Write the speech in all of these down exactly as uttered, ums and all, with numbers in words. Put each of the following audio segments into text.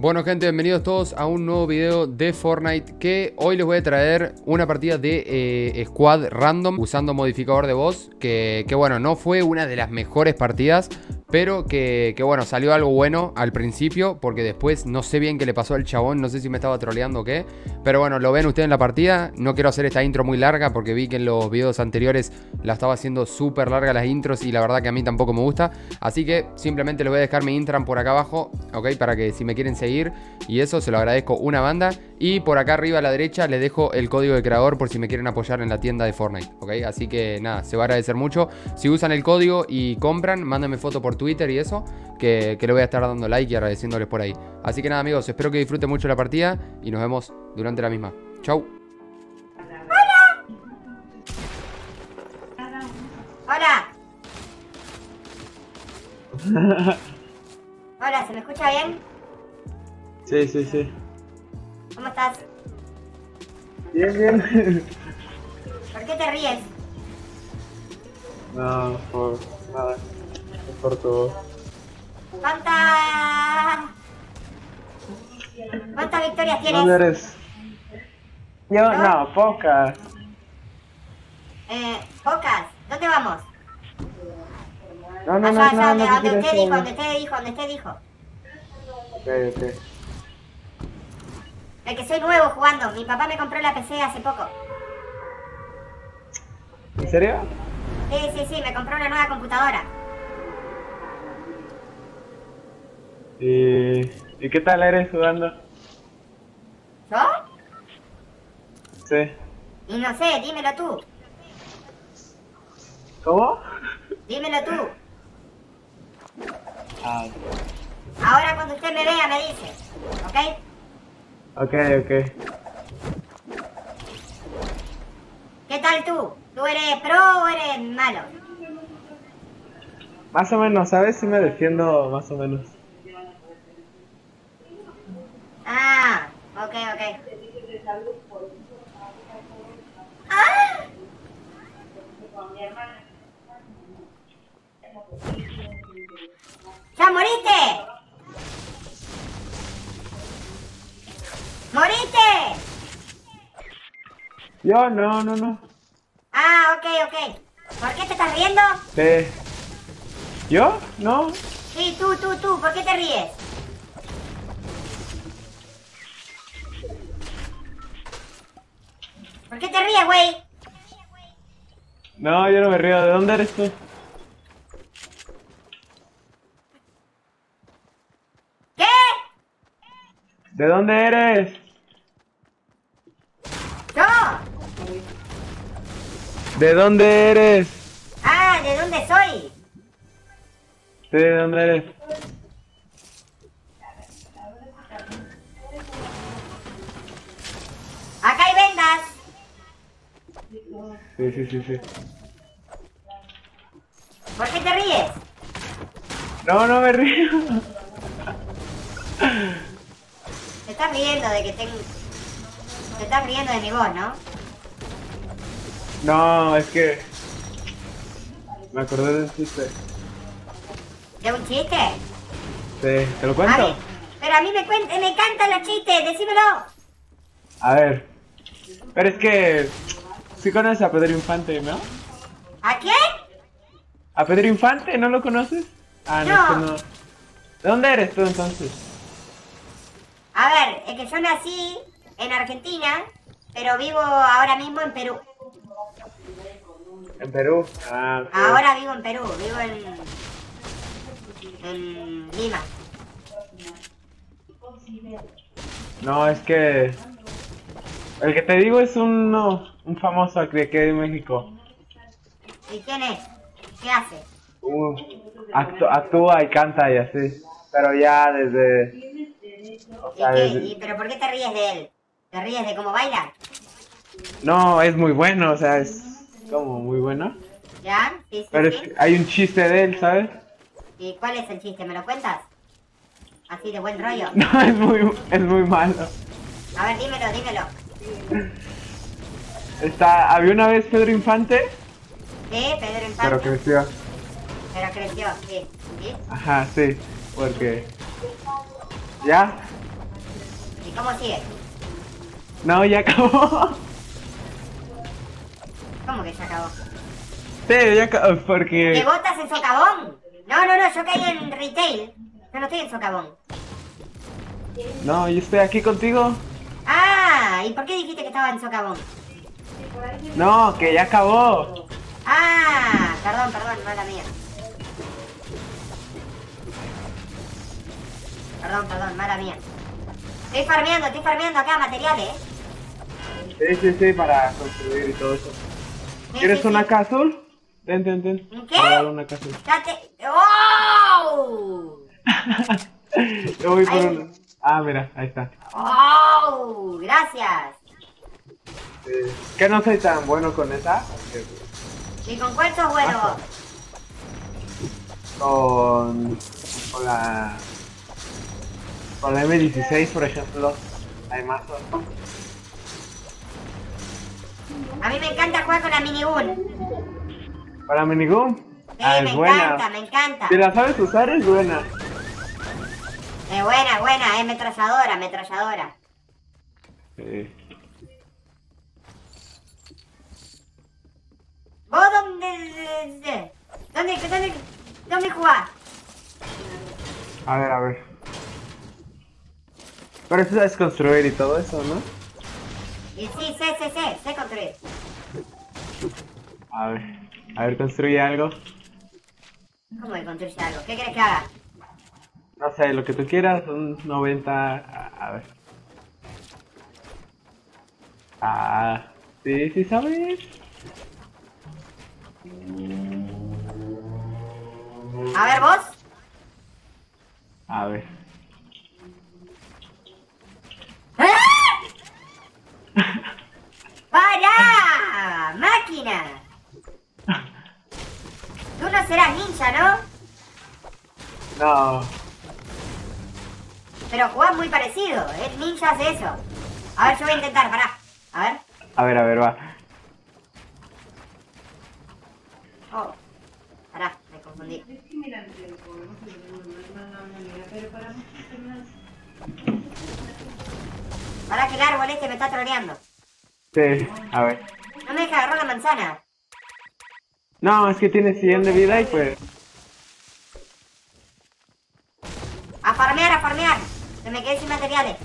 Bueno gente, bienvenidos todos a un nuevo video de Fortnite, que hoy les voy a traer una partida de eh, squad random usando modificador de voz, que, que bueno, no fue una de las mejores partidas, pero que, que bueno, salió algo bueno al principio, porque después no sé bien qué le pasó al chabón, no sé si me estaba troleando o qué, pero bueno, lo ven ustedes en la partida. No quiero hacer esta intro muy larga porque vi que en los videos anteriores la estaba haciendo súper larga las intros y la verdad que a mí tampoco me gusta, así que simplemente les voy a dejar mi intro por acá abajo, ok, para que si me quieren seguir y eso se lo agradezco una banda. Y por acá arriba a la derecha les dejo el código de creador por si me quieren apoyar en la tienda de Fortnite, ok, así que nada, se va a agradecer mucho si usan el código y compran. Mándenme foto por Twitter y eso, que, que le voy a estar dando like y agradeciéndoles por ahí. Así que nada amigos, espero que disfruten mucho la partida y nos vemos durante la misma. Chau. Hola. Hola. Hola, ¿se me escucha bien? Sí, sí, sí. ¿Cómo estás? Bien, bien. ¿Por qué te ríes? No, por nada. Es por tu voz. ¿Cuántas... ¿Cuántas victorias tienes? ¿Dónde eres? Yo, ¿no? No, pocas. Eh, ¿pocas? ¿Dónde vamos? No, no, allá, no, allá, no, no, donde, no, donde usted dijo, donde usted dijo, donde usted dijo. Ok, ok. El que soy nuevo jugando, mi papá me compró la P C hace poco. ¿En serio? Sí, sí, sí, me compró una nueva computadora. ¿Y, ¿y qué tal eres jugando? ¿Yo? Sí. Y no sé, dímelo tú. ¿Cómo? Dímelo tú. Ah. Ahora cuando usted me vea me dice, ¿ok? Ok, ok. ¿Qué tal tú? ¿Tú eres pro o eres malo? Más o menos, ¿sabes? Si me defiendo más o menos. Ah, ok, ok. ¡Ah! ¡Ya moriste! ¡Moriste! Yo no, no, no. Ah, ok, ok. ¿Por qué te estás riendo? Eh. ¿Yo? No. Sí, tú, tú, tú. ¿Por qué te ríes? ¿Por qué te ríes, güey? No, yo no me río. ¿De dónde eres tú? ¿Qué? ¿De dónde eres? ¿De dónde eres? Ah, ¿de dónde soy? ¿De dónde eres? Acá hay vendas. Sí, sí, sí, sí. ¿Por qué te ríes? No, no me río. Te estás riendo de que tengo... Te estás riendo de mi voz, ¿no? No, es que... Me acordé de un chiste. ¿De un chiste? Sí, ¿te lo cuento? A mí, pero a mí me, cuen me encantan los chistes, decímelo. A ver... Pero es que... ¿Sí conoces a Pedro Infante, no? ¿A quién? ¿A Pedro Infante? ¿No lo conoces? Ah, no, no. Es que no. ¿De dónde eres tú entonces? A ver, es que yo nací en Argentina, pero vivo ahora mismo en Perú. ¿En Perú? Ah, okay. Ahora vivo en Perú, vivo en... en Lima. No, es que... El que te digo es un, no, un famoso de aquí de México. ¿Y quién es? ¿Qué hace? Uh, actu actúa y canta y así. Pero ya desde... O sea, ¿Y qué? Desde... ¿Y, ¿Pero por qué te ríes de él? ¿Te ríes de cómo baila? No, es muy bueno, o sea, es... Como muy bueno. ¿Ya? Sí, sí, pero sí. Hay un chiste de él, ¿sabes? ¿Y cuál es el chiste? ¿Me lo cuentas? Así de buen rollo. No, es muy, es muy malo. A ver, dímelo, dímelo. Está, había una vez Pedro Infante. Sí, Pedro Infante. Pero creció. Pero creció, sí. ¿Sí? Ajá, sí, porque... ¿Ya? ¿Cómo sigue? No, ya acabó. ¿Cómo que se acabó? Sí, ya acabó porque... ¿Te botas en socavón? No, no, no, yo caí en retail. No, no estoy en socavón. No, yo estoy aquí contigo. Ah, ¿y por qué dijiste que estaba en socavón? No, que ya acabó. Ah, perdón, perdón, mala mía. Perdón, perdón, mala mía. Estoy farmeando, estoy farmeando acá materiales. Sí, sí, sí, para construir y todo eso. Sí, ¿Quieres sí, una sí. casa azul? Ten, ten, ten. ¿Qué? Para una casa azul. Date... ¡Oh! Yo voy por una. Ah, mira, ahí está. ¡Oh! Gracias. Eh, ¿Qué no soy tan bueno con esa? ¿Y con cuál sos bueno? Ah, con... con la... con la M dieciséis, por ejemplo. Además, ¿no? A mí me encanta jugar con la minigun. ¿Con la minigun? Sí, ah, me es buena. encanta, me encanta. Si la sabes usar, es buena. Es eh, buena, buena, es ametralladora, ametralladora. Sí. ¿Vos dónde... dónde... dónde... dónde jugás? A ver, a ver. Pero eso es construir y todo eso, ¿no? Y sí, sé, sé, sé, sé construir. A ver, a ver, construye algo. ¿Cómo que construye algo? ¿Qué quieres que haga? No sé, lo que tú quieras, un noventa... A, a ver. Ah, sí, sí sabes. A ver, vos. A ver. ¡Ah! ¡Para! ¡Máquina! Tú no serás ninja, ¿no? No. Pero jugás muy parecido. El ninja hace eso. A ver, yo voy a intentar, pará. A ver. A ver, a ver, va. Oh, pará, me confundí. Pará que el árbol este me está troleando. Sí, a ver. No me deja agarrar la manzana. No, es que tiene cien de vida y pues... A farmear, a farmear. Se me quedé sin materiales.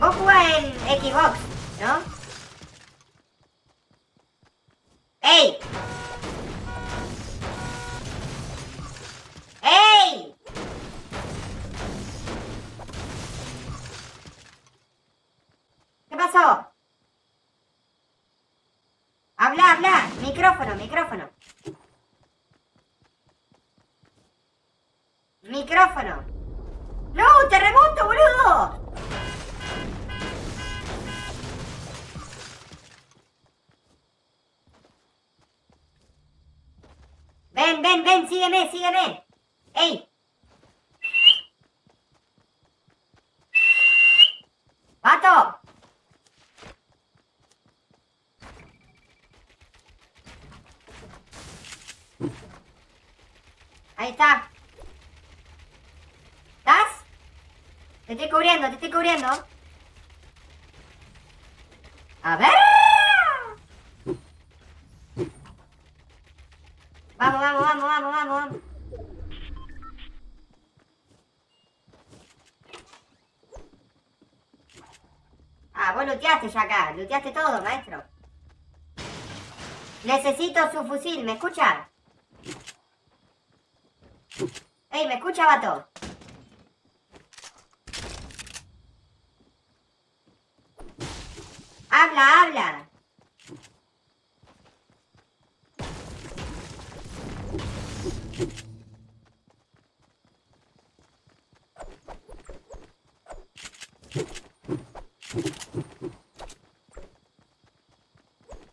Vos jugás en Xbox, ¿no? ¡Ey! ¡Ey! ¿Qué pasó? Habla, habla. Micrófono, micrófono. Micrófono. ¡No! ¡Terremoto, boludo! Ven, ven, ven, sígueme, sígueme. ¡Ey! ¡Pato! Ahí está. ¿Estás? Te estoy cubriendo, te estoy cubriendo. A ver. Vamos, vamos, vamos, vamos, vamos, vamos. Ah, vos looteaste ya acá, looteaste todo, maestro. Necesito su fusil, ¿me escucha? Ey, ¿me escucha, vato? Habla, habla.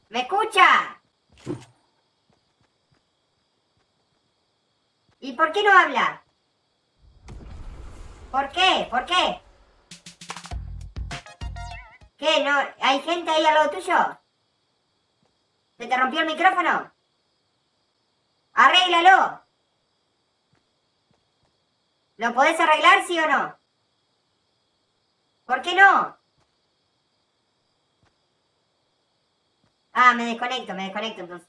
¡Me escucha! ¿Y por qué no habla? ¿Por qué? ¿Por qué? ¿Qué ¿Qué? No, ¿hay gente ahí al lado tuyo? ¿Se te rompió el micrófono? ¡Arréglalo! ¿Lo podés arreglar, sí o no? ¿Por qué no? Ah, me desconecto, me desconecto entonces.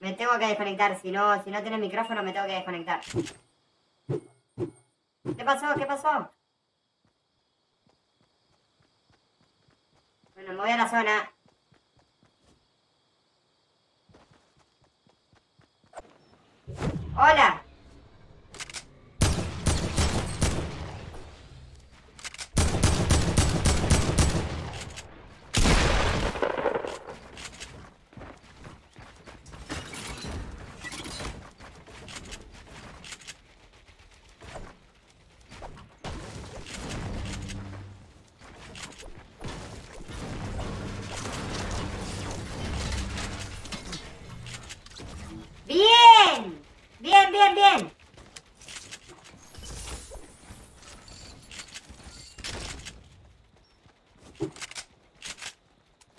Me tengo que desconectar, si no, si no tenés micrófono me tengo que desconectar. ¿Qué pasó? ¿Qué pasó? Bueno, me voy a la zona. ¡Hola!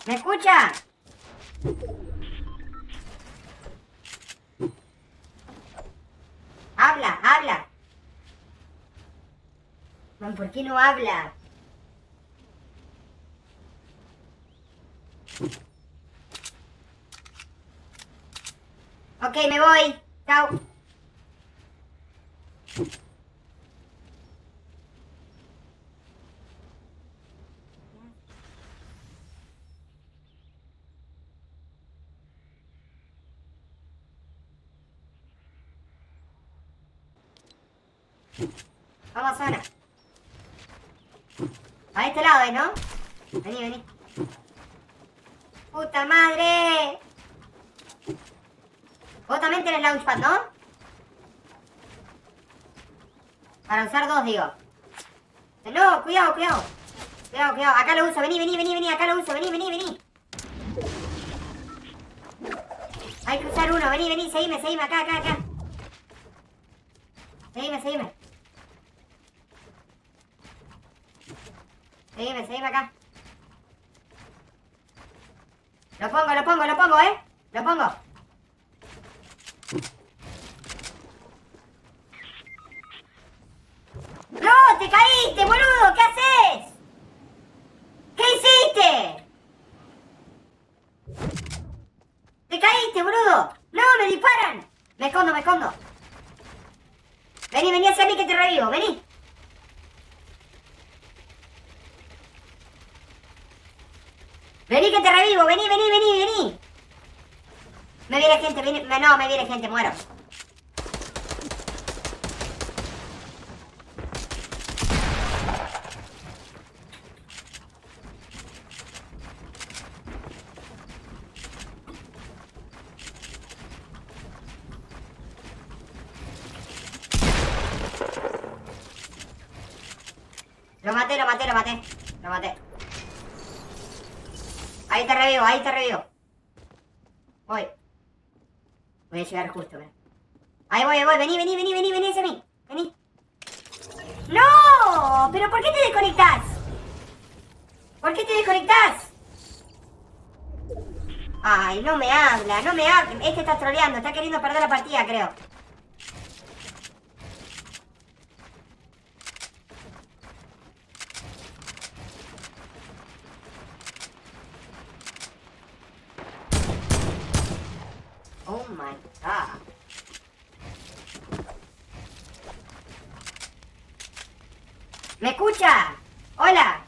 ¿Me escucha? Habla, habla. Man, ¿por qué no habla? Ok, me voy. Chao. Vamos a zona. A este lado, ¿eh? ¿No? Vení, vení. ¡Puta madre! Vos también tenés launchpad, ¿no? Para usar dos, digo. No, cuidado, cuidado. Cuidado, cuidado. Acá lo uso. Vení, vení, vení, vení. Acá lo uso. Vení, vení, vení. Hay que usar uno. Vení, vení. Seguime, seguime. Acá, acá, acá. Seguime, seguime. Seguime, seguime acá. Lo pongo, lo pongo, lo pongo, ¿eh? Lo pongo. ¡No! ¡Te caíste, boludo! ¿Qué haces? ¿Qué hiciste? ¡Te caíste, boludo! ¡No! ¡Me disparan! Me escondo, me escondo. Vení, vení hacia mí que te revivo. Vení. Vení que te revivo, vení, vení, vení, vení. Me viene gente, vení, me, no, me viene gente, muero. Lo maté, lo maté, lo maté, lo maté. Ahí te revivo, ahí te revivo. Voy. Voy a llegar justo, ¿verdad? Ahí voy, ahí voy. Vení, vení, vení, vení, vení hacia mí. Vení. ¡No! ¿Pero por qué te desconectás? ¿Por qué te desconectás? Ay, no me habla, no me habla. Este está troleando, está queriendo perder la partida, creo. Oh my god. ¿Me escucha? Hola.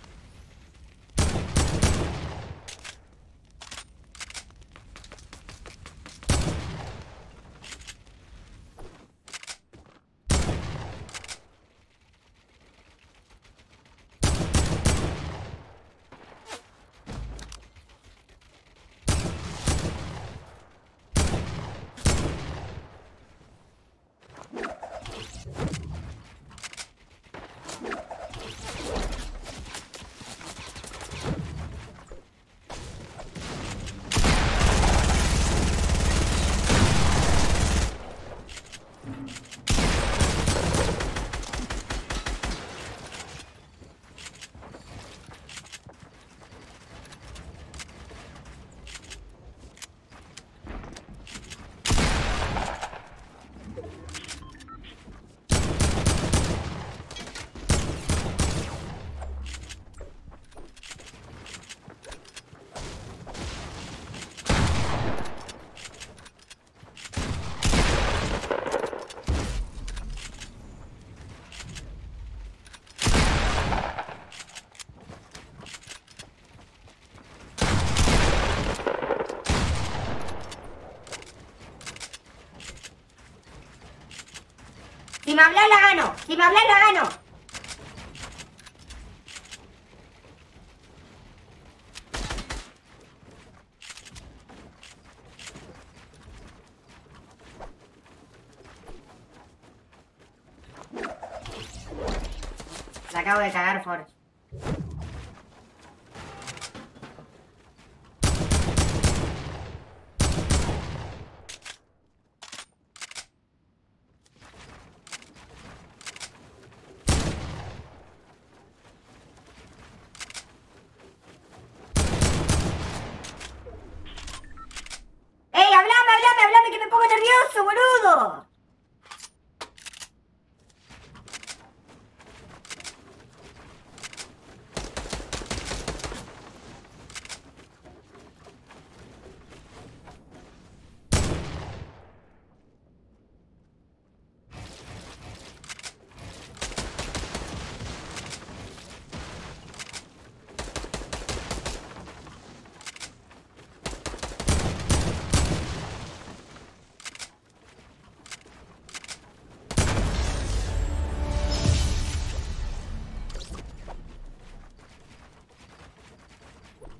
Si me hablas la gano. Si me hablas la gano. La acabo de cagar, Forge.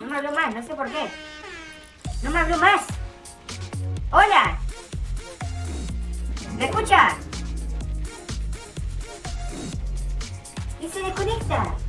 No me habló más, no sé por qué. No me habló más. ¡Hola! ¿Me escucha? ¿Y se desconecta?